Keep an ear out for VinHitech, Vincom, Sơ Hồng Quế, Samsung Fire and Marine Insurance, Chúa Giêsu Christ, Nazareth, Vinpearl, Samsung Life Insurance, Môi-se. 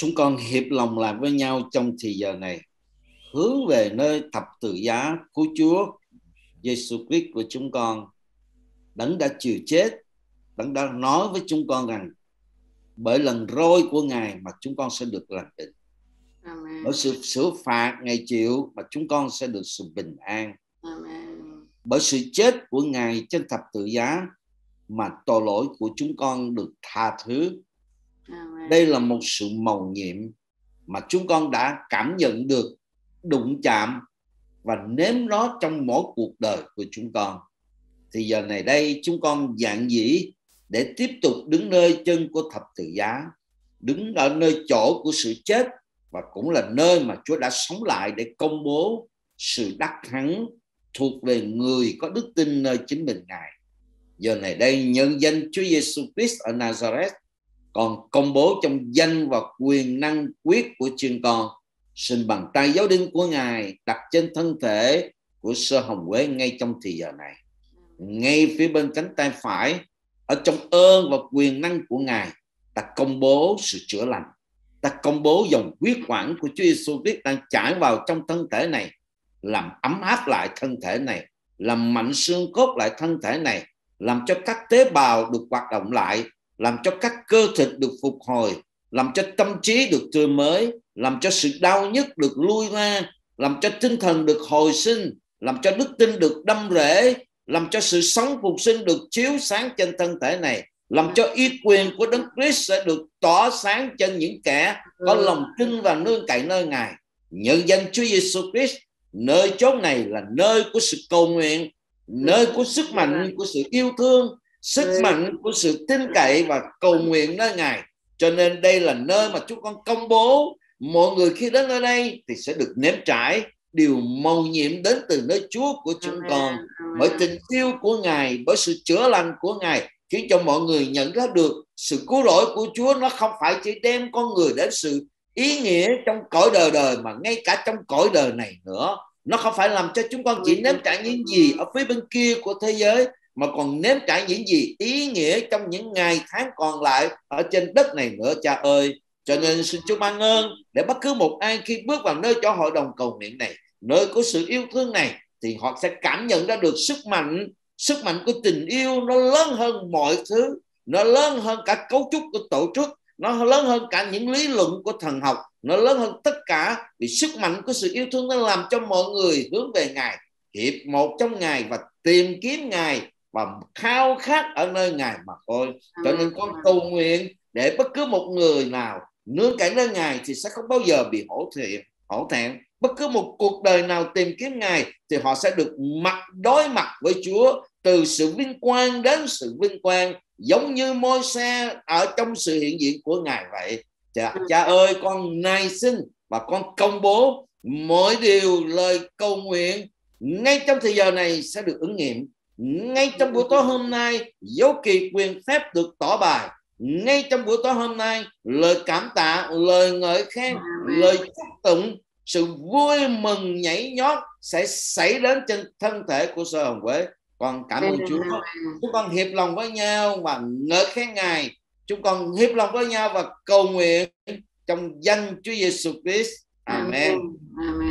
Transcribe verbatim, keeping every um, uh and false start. chúng con hiệp lòng làm với nhau trong thì giờ này, hướng về nơi thập tự giá của Chúa Giêsu Christ của chúng con. Đấng đã chịu chết, Đấng đã nói với chúng con rằng bởi lần roi của Ngài mà chúng con sẽ được lành bệnh, bởi sự xử phạt Ngài chịu mà chúng con sẽ được sự bình an. Amen. Bởi sự chết của Ngài trên thập tự giá mà tội lỗi của chúng con được tha thứ. Amen. Đây là một sự mầu nhiệm mà chúng con đã cảm nhận được, đụng chạm và nếm nó trong mỗi cuộc đời của chúng con. Thì giờ này đây chúng con dạn dĩ để tiếp tục đứng nơi chân của thập tự giá, đứng ở nơi chỗ của sự chết, và cũng là nơi mà Chúa đã sống lại để công bố sự đắc thắng thuộc về người có đức tin nơi chính mình Ngài. Giờ này đây nhân danh Chúa Giêsu Christ ở Nazareth, còn công bố trong danh và quyền năng quyết của Chiên Con, xin bàn tay giáo đinh của Ngài đặt trên thân thể của Sơ Hồng Quế ngay trong thì giờ này, ngay phía bên cánh tay phải. Ở trong ơn và quyền năng của Ngài, ta công bố sự chữa lành, ta công bố dòng huyết quản của Chúa Giêsu Christ đang chảy vào trong thân thể này, làm ấm áp lại thân thể này, làm mạnh xương cốt lại thân thể này, làm cho các tế bào được hoạt động lại, làm cho các cơ thịt được phục hồi, làm cho tâm trí được tươi mới, làm cho sự đau nhức được lui ra, làm cho tinh thần được hồi sinh, làm cho đức tin được đâm rễ, làm cho sự sống phục sinh được chiếu sáng trên thân thể này, làm cho uy quyền của Đấng Christ sẽ được tỏa sáng trên những kẻ có lòng tin và nương cậy nơi Ngài. Nhân danh Chúa Giêsu Christ, nơi chốn này là nơi của sự cầu nguyện, nơi của sức mạnh của sự yêu thương, sức mạnh của sự tin cậy và cầu nguyện nơi Ngài. Cho nên đây là nơi mà chúng con công bố mọi người khi đến nơi đây thì sẽ được nếm trải điều mầu nhiệm đến từ nơi Chúa của chúng con, bởi tình yêu của Ngài, bởi sự chữa lành của Ngài, khiến cho mọi người nhận ra được sự cứu rỗi của Chúa. Nó không phải chỉ đem con người đến sự ý nghĩa trong cõi đời đời, mà ngay cả trong cõi đời này nữa. Nó không phải làm cho chúng con chỉ nếm trải những gì ở phía bên kia của thế giới, mà còn nếm trải những gì ý nghĩa trong những ngày tháng còn lại ở trên đất này nữa, Cha ơi. Cho nên xin Chúa ban ơn để bất cứ một ai khi bước vào nơi cho hội đồng cầu nguyện này, nơi của sự yêu thương này, thì họ sẽ cảm nhận ra được sức mạnh, sức mạnh của tình yêu. Nó lớn hơn mọi thứ, nó lớn hơn cả cấu trúc của tổ chức, nó lớn hơn cả những lý luận của thần học, nó lớn hơn tất cả, vì sức mạnh của sự yêu thương nó làm cho mọi người hướng về Ngài, hiệp một trong Ngài và tìm kiếm Ngài và khao khát ở nơi Ngài mà thôi. Cho nên con cầu nguyện để bất cứ một người nào nương cậy nơi Ngài thì sẽ không bao giờ bị hổ thẹn, hổ thẹn. Bất cứ một cuộc đời nào tìm kiếm Ngài thì họ sẽ được mặt đối mặt với Chúa, từ sự vinh quang đến sự vinh quang, giống như Môi-se ở trong sự hiện diện của Ngài vậy. Cha, cha ơi, con nài xin và con công bố mỗi điều lời cầu nguyện ngay trong thời giờ này sẽ được ứng nghiệm. Ngay trong buổi tối hôm nay, dấu kỳ quyền phép được tỏ bài. Ngay trong buổi tối hôm nay, lời cảm tạ, lời ngợi khen, lời chúc tụng, sự vui mừng nhảy nhót sẽ xảy đến trên thân thể của Sơ Hồng Quế. Con cảm ơn Chúa. Chúng con hiệp lòng với nhau và ngợi khen Ngài. Chúng con hiệp lòng với nhau và cầu nguyện trong danh Chúa Giêsu Christ. Amen. Amen.